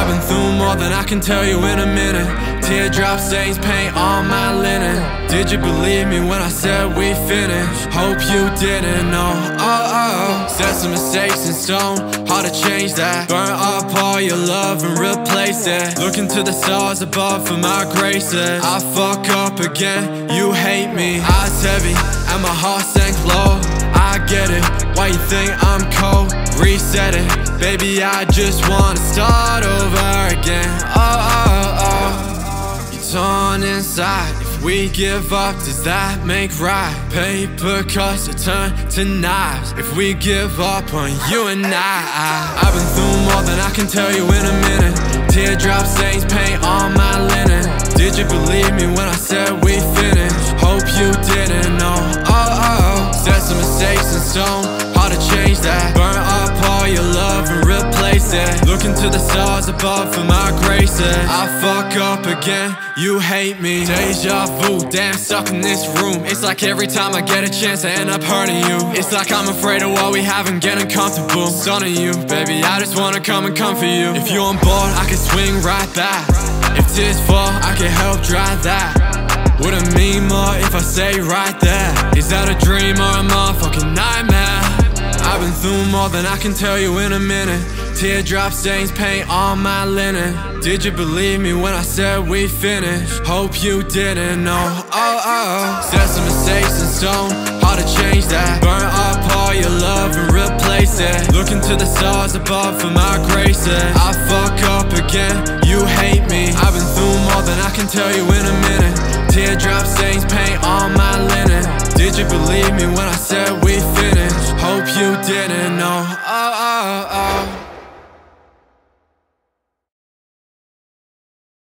I've been through more than I can tell you in a minute. Teardrop stains paint on my linen. Did you believe me when I said we finished? Hope you didn't know. Oh, set some mistakes in stone, hard to change that. Burn up all your love and replace it. Looking to the stars above for my graces. I fuck up again, you hate me. Eyes heavy and my heart sank low. I get it, why you think I'm cold? Reset it, baby, I just wanna start over again. You're torn inside. If we give up, does that make right? Paper cuts are turned to knives if we give up on you and I. I've been through more than I can tell you in a minute. Teardrop stains paint on my linen. Did you believe me when I said we finished? Hope you didn't know. Set some mistakes in stone, hard to change that. Burn up all your love and replace it. Looking to the stars above for my graces. I fuck up again, you hate me. Deja vu, damn stuck in this room. It's like every time I get a chance I end up hurting you. It's like I'm afraid of what we have and getting comfortable. Son of you, baby, I just wanna come and comfort you. If you're on board, I can swing right back. If tears fall, I can help dry that. Wouldn't mean more if I stay right there. Is that a dream or a motherfucking nightmare? I've been through more than I can tell you in a minute. Teardrop stains paint on my linen. Did you believe me when I said we finished? Hope you didn't know. Set some mistakes in stone, hard to change that. Burn up all your love and replace it. Looking to the stars above for my graces. I fuck up again, you hate me. I've been through more than I can tell you in a minute. Teardrop stains paint on my linen. Did you believe me when I said we finished? Hope you didn't know.